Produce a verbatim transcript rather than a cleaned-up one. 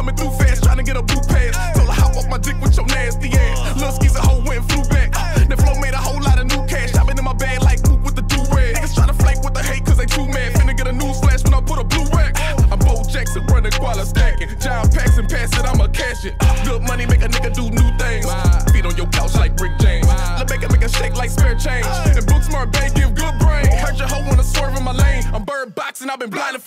coming through fast, trying to get a blue pass. Told her hop off my dick with your nasty ass. Lil' skis a hoe went and flew back. The flow made a whole lot of new cash. I've been in my bag like Luke with the do-rag. Niggas tryna flank with the hate cause they too mad. Finna get a news flash when I put a blue rack. I'm Bo Jackson, running guala stacking. John Paxson, pass it, I'ma cash it. Good money make a nigga do new things. Feet on your couch like Rick James. Let make it make a shake like spare change. And book smart, babe, give good brain. Heard your hoe wanna swerve in my lane. I'm bird boxing, I've been blinded.